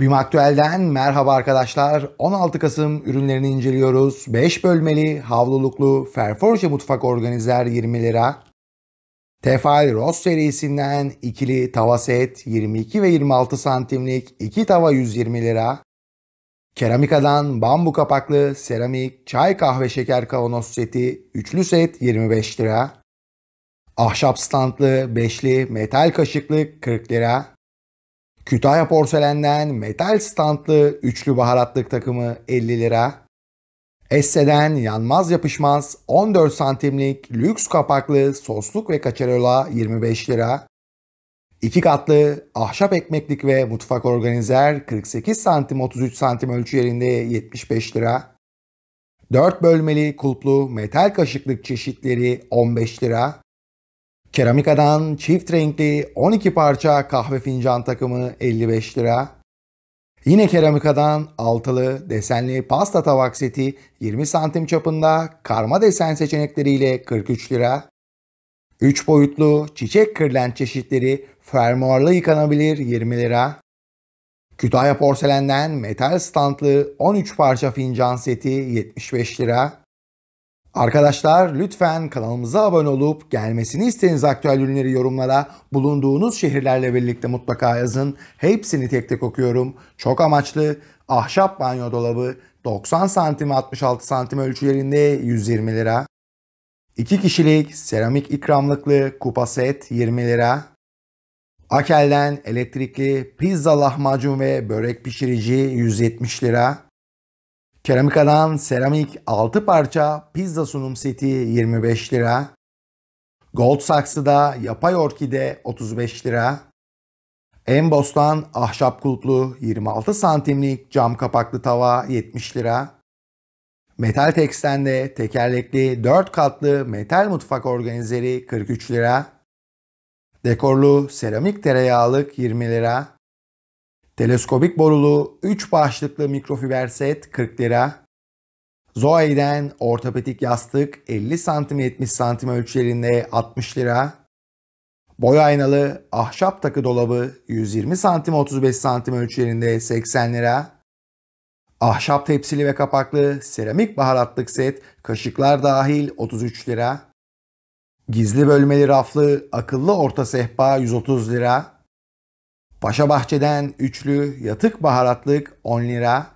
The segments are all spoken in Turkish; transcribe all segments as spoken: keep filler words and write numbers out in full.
BİM Aktüel'den merhaba arkadaşlar. on altı Kasım ürünlerini inceliyoruz. beş bölmeli, havluluklu, ferforje mutfak organizer yirmi lira. Tefal Roz serisinden ikili tava set yirmi iki ve yirmi altı santimlik iki tava yüz yirmi lira. Keramika'dan bambu kapaklı seramik çay kahve şeker kavanoz seti üçlü set yirmi beş lira. Ahşap standlı beşli metal kaşıklık kırk lira. Kütahya Porselen'den metal standlı üçlü baharatlık takımı elli lira. Esse'den yanmaz yapışmaz on dört santimlik lüks kapaklı sosluk ve kaçarola yirmi beş lira. iki katlı ahşap ekmeklik ve mutfak organizer kırk sekiz santim otuz üç santim ölçü yerinde yetmiş beş lira. dört bölmeli kulplu metal kaşıklık çeşitleri on beş lira. Keramika'dan çift renkli on iki parça kahve fincan takımı elli beş lira. Yine Keramika'dan altılı desenli pasta tabak seti yirmi santim çapında karma desen seçenekleriyle kırk üç lira. üç boyutlu çiçek kırlent çeşitleri fermuarlı yıkanabilir yirmi lira. Kütahya Porselen'den metal standlı on üç parça fincan seti yetmiş beş lira. Arkadaşlar lütfen kanalımıza abone olup gelmesini istediğiniz aktüel ürünleri yorumlara bulunduğunuz şehirlerle birlikte mutlaka yazın. Hepsini tek tek okuyorum. Çok amaçlı ahşap banyo dolabı doksan santim altmış altı santim ölçülerinde yüz yirmi lira. iki kişilik seramik ikramlıklı kupa set yirmi lira. Akel'den elektrikli pizza lahmacun ve börek pişirici yüz yetmiş lira. Keramika'dan seramik altı parça pizza sunum seti yirmi beş lira. Gold saksıda yapay orkide otuz beş lira. Embos'tan ahşap kulplu yirmi altı santimlik cam kapaklı tava yetmiş lira. Metal Tex'ten de tekerlekli dört katlı metal mutfak organizeri kırk üç lira. Dekorlu seramik tereyağlık yirmi lira. Teleskobik borulu üç başlıklı mikrofiber set kırk lira. Zoe'den ortopedik yastık elli santim yetmiş santim ölçülerinde altmış lira. Boy aynalı ahşap takı dolabı yüz yirmi santim otuz beş santim ölçülerinde seksen lira. Ahşap tepsili ve kapaklı seramik baharatlık set kaşıklar dahil otuz üç lira. Gizli bölmeli raflı akıllı orta sehpa yüz otuz lira. Paşabahçe'den üçlü yatık baharatlık on lira.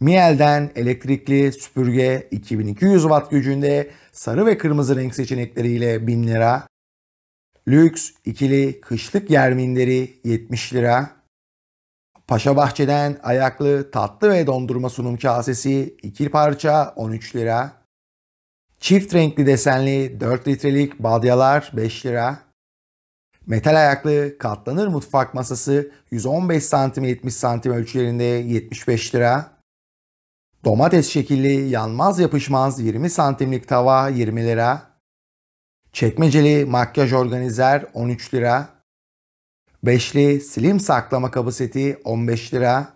Miel'den elektrikli süpürge iki bin iki yüz watt gücünde sarı ve kırmızı renk seçenekleriyle bin lira. Lüks ikili kışlık yer minderi yetmiş lira. Paşabahçe'den ayaklı tatlı ve dondurma sunum kasesi iki parça on üç lira. Çift renkli desenli dört litrelik badyalar beş lira. Metal ayaklı katlanır mutfak masası yüz on beş santim yetmiş santim ölçülerinde yetmiş beş lira. Domates şekilli yanmaz yapışmaz yirmi santimlik tava yirmi lira. Çekmeceli makyaj organizer on üç lira. Beşli slim saklama kabı seti on beş lira.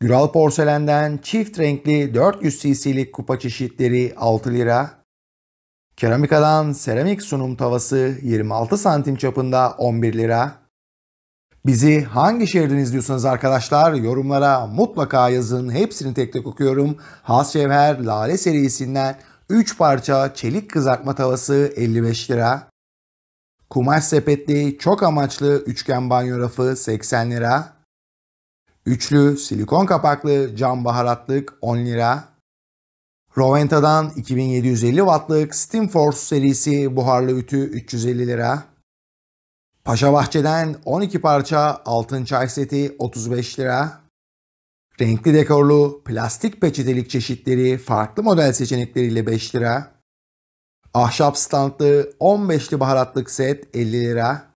Güral porselenden çift renkli dört yüz cc'lik kupa çeşitleri altı lira. Keramika'dan seramik sunum tavası yirmi altı santim çapında on bir lira. Bizi hangi şehirden izliyorsanız arkadaşlar yorumlara mutlaka yazın. Hepsini tek tek okuyorum. Has Cevher Lale serisinden üç parça çelik kızartma tavası elli beş lira. Kumaş sepetli çok amaçlı üçgen banyo rafı seksen lira. Üçlü silikon kapaklı cam baharatlık on lira. Roventa'dan iki bin yedi yüz elli wattlık Steam Force serisi buharlı ütü üç yüz elli lira. Paşabahçe'den on iki parça altın çay seti otuz beş lira. Renkli dekorlu plastik peçetelik çeşitleri farklı model seçenekleriyle beş lira. Ahşap standlı on beşli baharatlık set elli lira.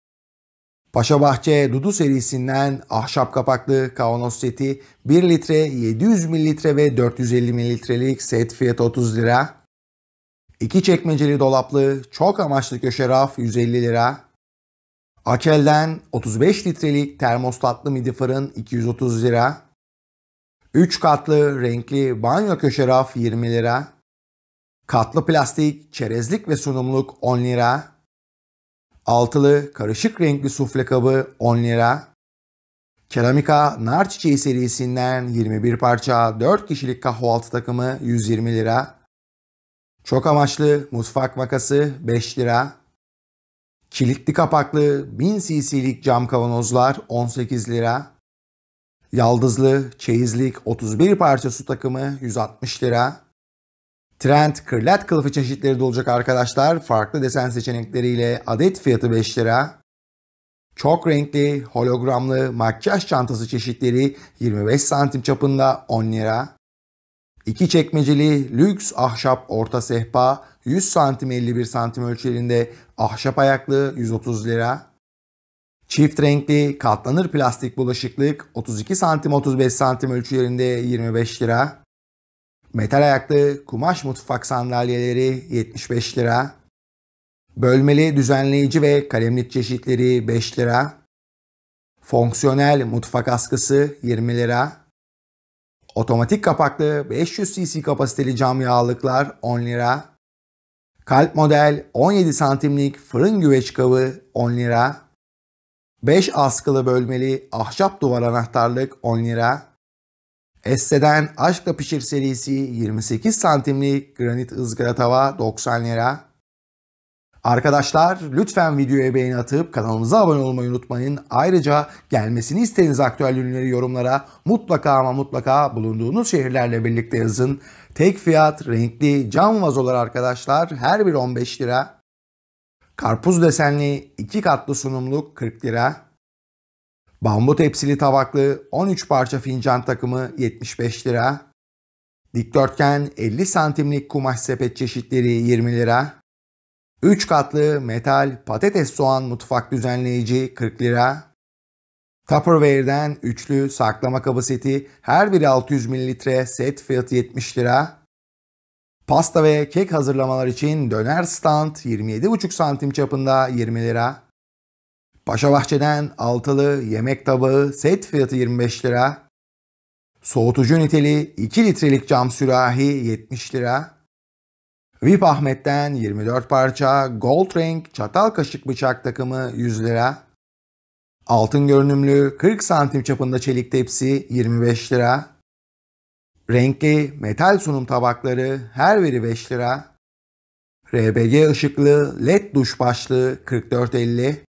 Paşabahçe Dudu serisinden ahşap kapaklı kavanoz seti bir litre, yedi yüz mililitre ve dört yüz elli mililitrelik set fiyatı otuz lira. iki çekmeceli dolaplı çok amaçlı köşe raf yüz elli lira. Akel'den otuz beş litrelik termostatlı midi fırın iki yüz otuz lira. üç katlı renkli banyo köşe raf yirmi lira. Katlı plastik çerezlik ve sunumluk on lira. Altılı karışık renkli sufle kabı on lira. Keramika nar çiçeği serisinden yirmi bir parça dört kişilik kahvaltı takımı yüz yirmi lira. Çok amaçlı mutfak makası beş lira. Kilitli kapaklı bin cc'lik cam kavanozlar on sekiz lira. Yaldızlı çeyizlik otuz bir parça su takımı yüz altmış lira. Trend kırlet kılıfı çeşitleri de olacak arkadaşlar. Farklı desen seçenekleriyle adet fiyatı beş lira. Çok renkli hologramlı makyaj çantası çeşitleri yirmi beş santim çapında on lira. İki çekmeceli lüks ahşap orta sehpa yüz santim elli bir santim ölçülerinde ahşap ayaklı yüz otuz lira. Çift renkli katlanır plastik bulaşıklık otuz iki santim otuz beş santim ölçülerinde yirmi beş lira. Metal ayaklı kumaş mutfak sandalyeleri yetmiş beş lira. Bölmeli düzenleyici ve kalemlik çeşitleri beş lira. Fonksiyonel mutfak askısı yirmi lira. Otomatik kapaklı beş yüz cc kapasiteli cam yağlıklar on lira. Kalp model on yedi santimlik fırın güveç kabı on lira. beş askılı bölmeli ahşap duvar anahtarlık on lira. Esse'den Aşkla Pişir serisi yirmi sekiz santimlik granit ızgara tava doksan lira. Arkadaşlar lütfen videoya beğeni atıp kanalımıza abone olmayı unutmayın. Ayrıca gelmesini istediğiniz aktüel ürünleri yorumlara mutlaka ama mutlaka bulunduğunuz şehirlerle birlikte yazın. Tek fiyat renkli cam vazolar arkadaşlar her bir on beş lira. Karpuz desenli iki katlı sunumluk kırk lira. Bambu tepsili tabaklı on üç parça fincan takımı yetmiş beş lira. Dikdörtgen elli santimlik kumaş sepet çeşitleri yirmi lira. üç katlı metal patates soğan mutfak düzenleyici kırk lira. Tupperware'den üçlü saklama kabı seti her biri altı yüz mililitre set fiyatı yetmiş lira. Pasta ve kek hazırlamalar için döner stand yirmi yedi buçuk santim çapında yirmi lira. Paşabahçe'den altılı yemek tabağı set fiyatı yirmi beş lira. Soğutucu niteli iki litrelik cam sürahi yetmiş lira. Vip Ahmet'ten yirmi dört parça gold renk çatal kaşık bıçak takımı yüz lira. Altın görünümlü kırk santim çapında çelik tepsi yirmi beş lira. Renkli metal sunum tabakları her biri beş lira. R G B ışıklı led duş başlığı kırk dört elli.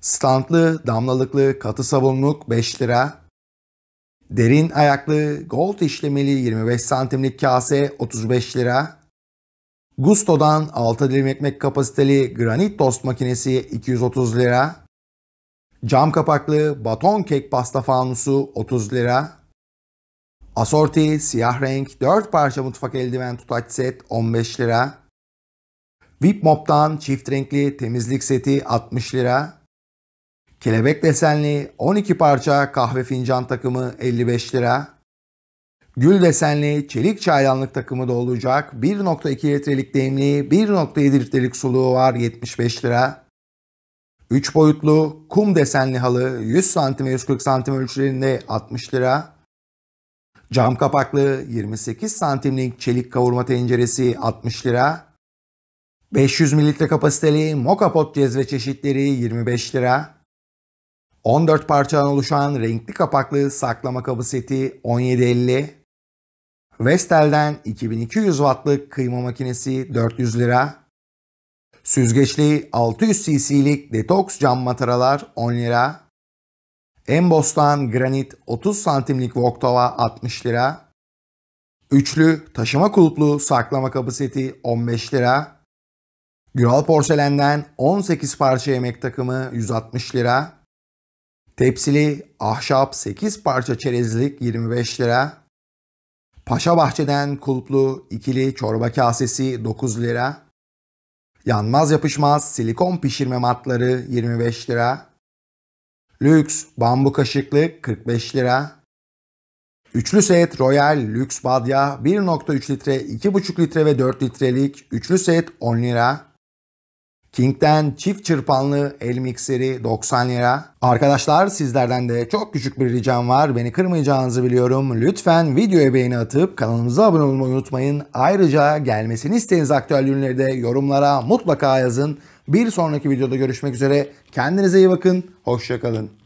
Standlı damlalıklı katı sabunluk beş lira. Derin ayaklı gold işlemeli yirmi beş santimlik kase otuz beş lira. Gusto'dan altı dilim ekmek kapasiteli granit tost makinesi iki yüz otuz lira. Cam kapaklı baton kek pasta fanusu otuz lira. Asorti siyah renk dört parça mutfak eldiven tutaç set on beş lira. Vipmop'tan çift renkli temizlik seti altmış lira. Kelebek desenli on iki parça kahve fincan takımı elli beş lira. Gül desenli çelik çaydanlık takımı da olacak. bir nokta iki litrelik demli, bir nokta yedi litrelik suluğu var yetmiş beş lira. üç boyutlu kum desenli halı yüz santim yüz kırk santim ölçülerinde altmış lira. Cam kapaklı yirmi sekiz santimlik çelik kavurma tenceresi altmış lira. beş yüz mililitre kapasiteli moka pot cezve çeşitleri yirmi beş lira. on dört parçadan oluşan renkli kapaklı saklama kabı seti on yedi elli. Vestel'den iki bin iki yüz wattlık kıyma makinesi dört yüz lira. Süzgeçli altı yüz cc'lik detoks cam mataralar on lira. Embos'tan granit otuz santimlik wok tava altmış lira. Üçlü taşıma kulplu saklama kabı seti on beş lira. Güral porselenden on sekiz parça yemek takımı yüz altmış lira. Tepsili ahşap sekiz parça çerezlik yirmi beş lira. Paşabahçe'den kulplu ikili çorba kasesi dokuz lira. Yanmaz yapışmaz silikon pişirme matları yirmi beş lira. Lüks bambu kaşıklık kırk beş lira. Üçlü set Royal Lüks Badya bir nokta üç litre, iki buçuk litre ve dört litrelik üçlü set on lira. King'den çift çırpanlı el mikseri doksan lira. Arkadaşlar sizlerden de çok küçük bir ricam var. Beni kırmayacağınızı biliyorum. Lütfen videoya beğeni atıp kanalımıza abone olmayı unutmayın. Ayrıca gelmesini istediğiniz aktüel ürünleri de yorumlara mutlaka yazın. Bir sonraki videoda görüşmek üzere. Kendinize iyi bakın. Hoşça kalın.